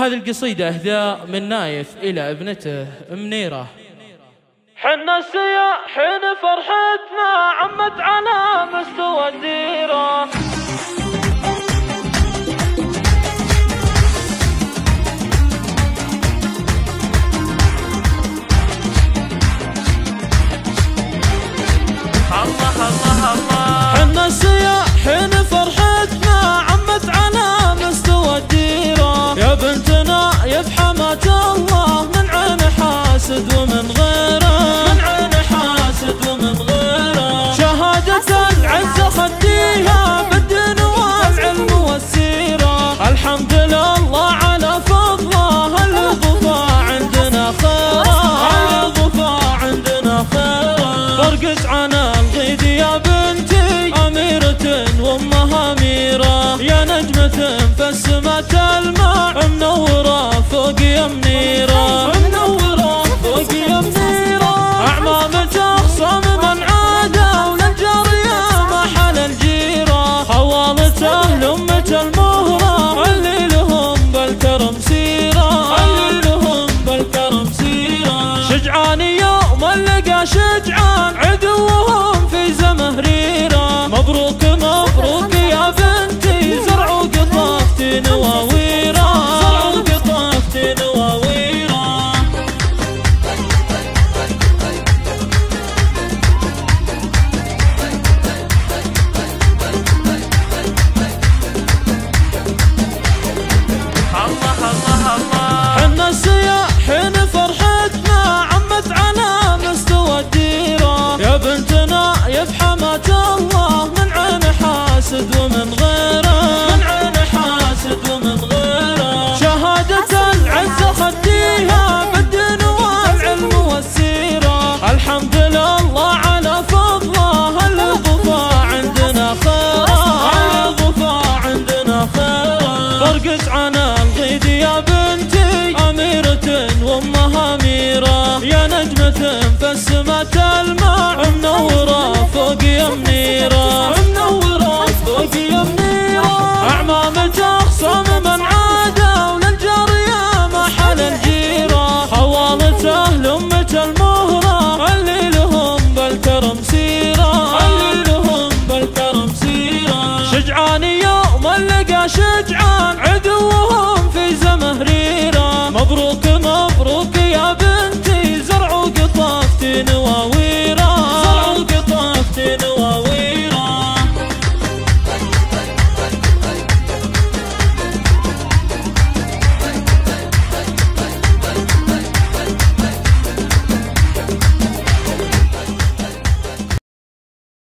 هذه القصيدة إهداء من نايف إلى ابنته منيرة. حنا سيا حين فرحتنا عمت على مستوى الديرة، الله الله الله. حنا سيا حين فرحتنا عمت على مستوى الديرة، يا بنتنا يا بحمات الله من عين حاسد ومن غيره، من عين حاسد ومن غيره. شهادة العز خديها بالدين والعلم والسيرة، الحمد لله على فضله الوظفاء عندنا خيره، الوظفاء عندنا خيره. فرقت عنا الغيد يا بنتي أميرة وأمها أميرة، يا نجمة في السما تلمع منورة فوق يا منيرة، منورة فوق يا منيرة. أعمام تخصم من عادة وللجارية ما حل الجيرة، خوالته لأمة المهرة علي لهم بالكرم سيرة، علي لهم بالكرم سيرة. شجعان يوم لقى شجعان عدوهم في زمهريرة، مبروك مبروك يا بنتي زرع وقطفتي نواويرة، زرع وقطفتي نواويرة. الله الله الله. حنا سيا حين فرحتنا عمت على مستوى الديرة، يا بنتنا يا بحمات الله من عين حاسد ومن غيره، من عين حاسد ومن غيره. شهادة العز خديها بالدين والعلم والسيرة، الحمد لله على فضله الوظفاء عندنا خيره، الوظفاء عندنا خيره. فرقت عنا الغيد يا بنتي أميرة وأمها أميرة، يا نجمة في السما تلمع منورة فوق يا منيرة، منورة فوق يا منيرة. أعمام تخصم من